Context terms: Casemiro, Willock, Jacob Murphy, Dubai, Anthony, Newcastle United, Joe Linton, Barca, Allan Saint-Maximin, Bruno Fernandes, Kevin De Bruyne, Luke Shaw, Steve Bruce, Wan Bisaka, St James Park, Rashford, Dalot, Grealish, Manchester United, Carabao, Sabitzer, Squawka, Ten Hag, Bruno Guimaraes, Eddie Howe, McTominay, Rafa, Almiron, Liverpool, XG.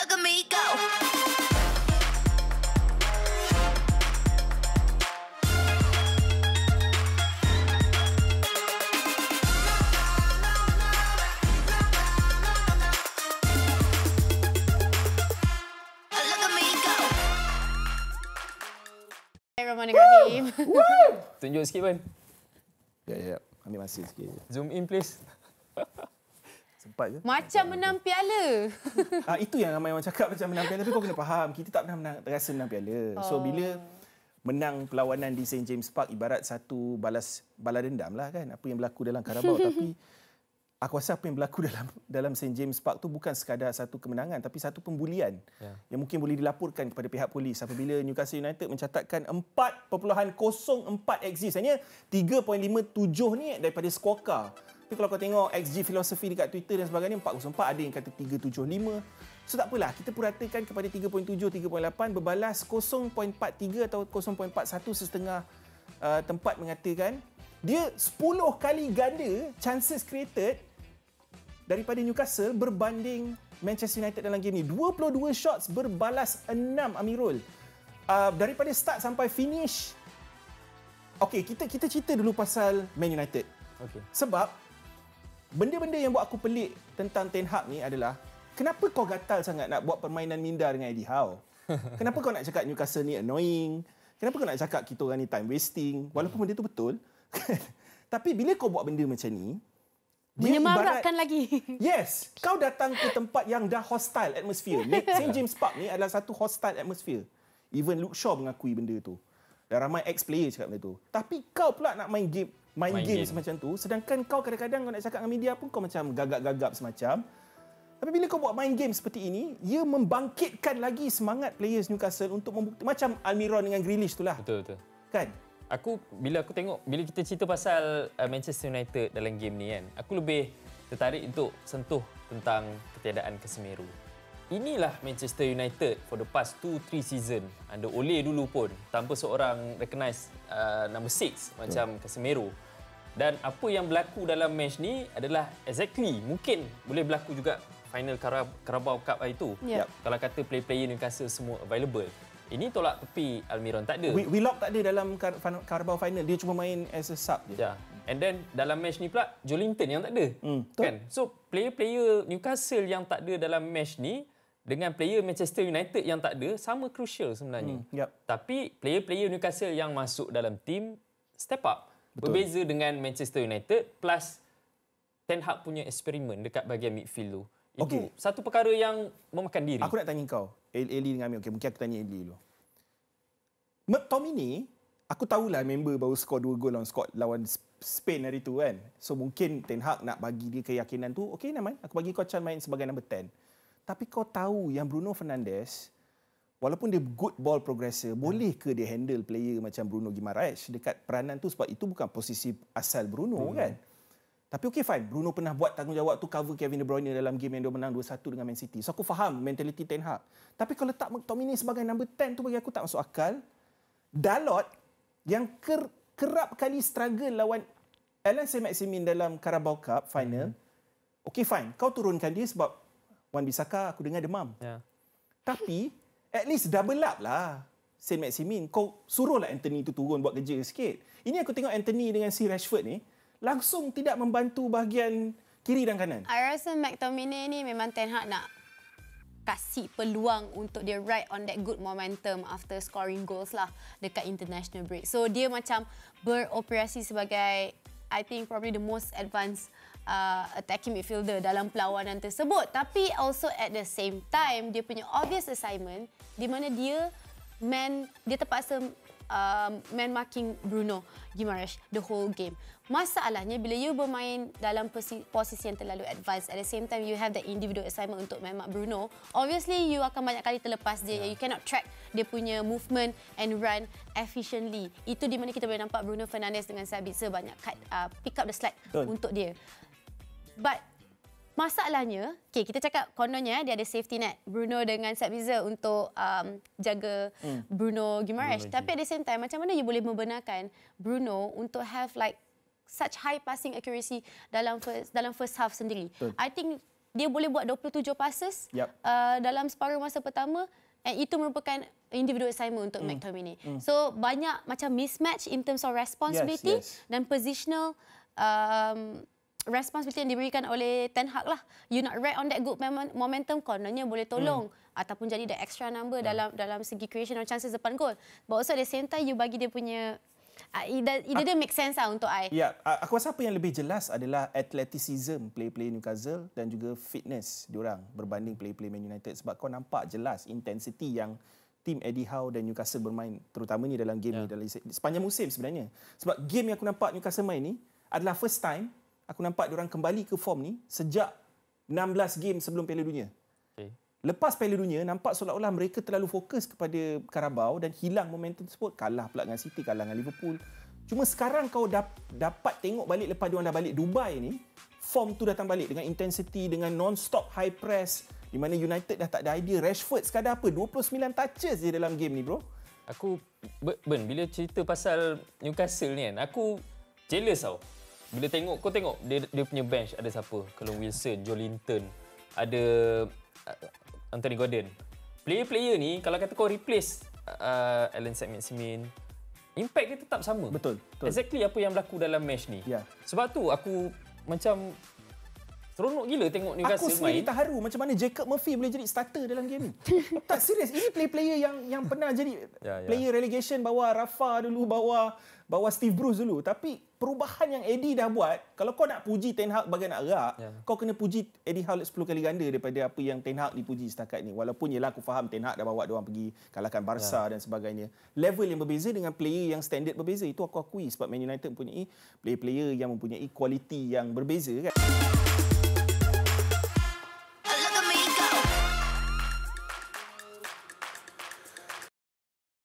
look at me go. Bismillahirrahmanirrahim. Tunjuk sikit pun. Ya. Ambil masa sikit. Zoom in please. Sempat je. Macam menang piala. Itu yang ramai orang cakap macam menang piala, tapi kau kena faham. Kita tak pernah rasa menang piala. So bila menang perlawanan di St James Park ibarat satu balas dendam lah kan. Apa yang berlaku dalam Carabao tapi aku rasa apa yang berlaku dalam St James Park tu bukan sekadar satu kemenangan tapi satu pembulian yang mungkin boleh dilaporkan kepada pihak polis apabila Newcastle United mencatatkan 4.04 XG. Sebenarnya 3.57 ni daripada Squawka. Tapi kalau kau tengok XG filosofi dekat Twitter dan sebagainya 4.04, ada yang kata 3.75. So tak apalah, kita puratakan kepada 3.7, 3.8 berbalas 0.43 atau 0.41 setengah tempat mengatakan dia 10 kali ganda chances created daripada Newcastle berbanding Manchester United dalam game ini. 22 shots berbalas 6, Amirul. Daripada start sampai finish. Okey, kita cerita dulu pasal Man United. Okay. Sebab benda-benda yang buat aku pelik tentang Ten Hag ni adalah kenapa kau gatal sangat nak buat permainan minda dengan Eddie Howe? Kenapa kau nak cakap Newcastle ni annoying? Kenapa kau nak cakap kita orang ni time wasting? Walaupun benda tu betul. Tapi bila kau buat benda macam ni, menyemarakkan lagi. Yes, kau datang ke tempat yang dah hostile atmosphere. St James Park ni adalah satu hostile atmosphere. Even Luke Shaw mengakui benda tu. Dan ramai ex-player cakap benda tu. Tapi kau pula nak main game semacam tu, sedangkan kau kadang-kadang kau nak cakap dengan media pun kau macam gagap-gagap semacam. Tapi bila kau buat main game seperti ini, ia membangkitkan lagi semangat players Newcastle untuk membuktikan macam Almiron dengan Grealish itulah. Betul. Kan? Bila aku tengok, bila kita cerita pasal Manchester United dalam game ni kan, aku lebih tertarik untuk sentuh tentang ketiadaan Casemiro. Inilah Manchester United for the past 2-3 season under Ole dulu pun tanpa seorang recognise number 6 macam Casemiro. Dan apa yang berlaku dalam match ni adalah exactly mungkin boleh berlaku juga final Carabao Cup hari tu. Yep. Kalau kata player-player Newcastle semua available. Ini tolak tepi Almiron tak ada. Willock tak ada dalam Carabao final. Dia cuma main as a sub je. Yeah. And then dalam match ni pula Joe Linton yang tak ada. Kan? So player-player Newcastle yang tak ada dalam match ni dengan player Manchester United yang tak ada sama crucial sebenarnya. Tapi player-player Newcastle yang masuk dalam tim step up. Betul. Berbeza dengan Manchester United plus Ten Hag punya eksperimen dekat bahagian midfield tu. Itu satu perkara yang memakan diri. Aku nak tanya kau. Eli dengan Amir. Okay, mungkin aku tanya Eli dulu. McTominay, aku tahulah member baru skor 2 gol lawan Spain hari tu kan. So mungkin Ten Hag nak bagi dia keyakinan tu. Okey, Naman, aku bagi kau chance main sebagai number 10. Tapi kau tahu yang Bruno Fernandes, walaupun dia good ball progressor, boleh ke dia handle player macam Bruno Guimaraes dekat peranan tu sebab itu bukan posisi asal Bruno kan. Tapi okey fine, Bruno pernah buat tanggungjawab tu cover Kevin De Bruyne dalam game yang dia menang 2-1 dengan Man City. So aku faham mentaliti Ten Hag. Tapi kalau letak McTominay sebagai number 10 tu bagi aku tak masuk akal. Dalot yang kerap kali struggle lawan Allan Saint-Maximin dalam Carabao Cup final. Okey fine, kau turunkan dia sebab Wan Bisaka aku dengar demam. Tapi at least double up lah Saint-Maximin. Kau suruhlah Anthony tu turun buat kerja sikit. Ini aku tengok Anthony dengan si Rashford ni langsung tidak membantu bahagian kiri dan kanan. I rasa McTominay ni memang Ten Hag nak kasih peluang untuk dia ride on that good momentum after scoring goals lah dekat international break. So dia macam beroperasi sebagai I think probably the most advanced attacking midfielder dalam perlawanan tersebut. Tapi also at the same time dia punya obvious assignment di mana dia terpaksa man marking Bruno Guimaraes the whole game. Masalahnya bila you bermain dalam posisi yang terlalu advanced, at the same time you have the individual assignment untuk man mark Bruno, obviously you akan banyak kali terlepas dia. You cannot track dia punya movement and run efficiently. Itu di mana kita boleh nampak Bruno Fernandes dengan Sabitzer banyak pick up the slack untuk dia. But masalahnya, kita cakap kononnya dia ada safety net Bruno dengan Sabitzer untuk jaga Bruno Guimaraes. Tapi at the same time, macam mana you boleh membenarkan Bruno untuk have like such high passing accuracy dalam first half sendiri? I think dia boleh buat 27 passes dalam separuh masa pertama. And itu merupakan individual assignment untuk McTominay. So, banyak macam mismatch in terms of responsibility dan positional responsibility yang diberikan oleh Ten Hag lah. You not ride on that good momentum, kononnya boleh tolong ataupun jadi the extra number dalam segi creation of chances depan gol. But also at the same time, you bagi dia punya... It didn't make sense lah untuk I. Ya, aku rasa apa yang lebih jelas adalah athleticism play-play Newcastle dan juga fitness diorang berbanding play-play Man United. Sebab kau nampak jelas intensity yang tim Eddie Howe dan Newcastle bermain. Terutamanya dalam game ni, dalam sepanjang musim sebenarnya. Sebab game yang aku nampak Newcastle main ni adalah first time aku nampak diorang kembali ke form ni sejak 16 game sebelum Piala Dunia. Lepas Piala Dunia, nampak seolah-olah mereka terlalu fokus kepada Carabao dan hilang momentum tersebut. Kalah pula dengan City, kalah dengan Liverpool. Cuma sekarang kau dapat tengok balik lepas diorang dah balik Dubai ni, form tu datang balik dengan intensity, dengan non-stop high press, di mana United dah tak ada idea. Rashford sekadar apa? 29 touches je dalam game ni, bro. Aku, Ben, bila cerita pasal Newcastle ni kan, aku jealous tau. Bila tengok, kau tengok dia punya bench ada siapa? Kalau Wilson, Joe Linton, ada... Anthony Gordon. Player-player ni kalau kata kau replace Allan Saint-Maximin, impact dia tetap sama. Betul. Exactly apa yang berlaku dalam match ni. Yeah. Sebab tu aku macam seronok gila tengok Newcastle main. Aku sendiri terharu macam mana Jacob Murphy boleh jadi starter dalam game ni. Tak serius, ini player-player yang pernah jadi player relegation bawah Rafa dulu, bawah Steve Bruce dulu. Tapi perubahan yang Eddie dah buat, kalau kau nak puji Ten Hag bagai nak gerak, kau kena puji Eddie Howe 10 kali ganda daripada apa yang Ten Hag dipuji setakat ni. Walaupun yelah aku faham Ten Hag dah bawa diorang pergi kalahkan Barca dan sebagainya. Level yang berbeza dengan player yang standard berbeza. Itu aku akui sebab Man United mempunyai player-player yang mempunyai kualiti yang berbeza kan.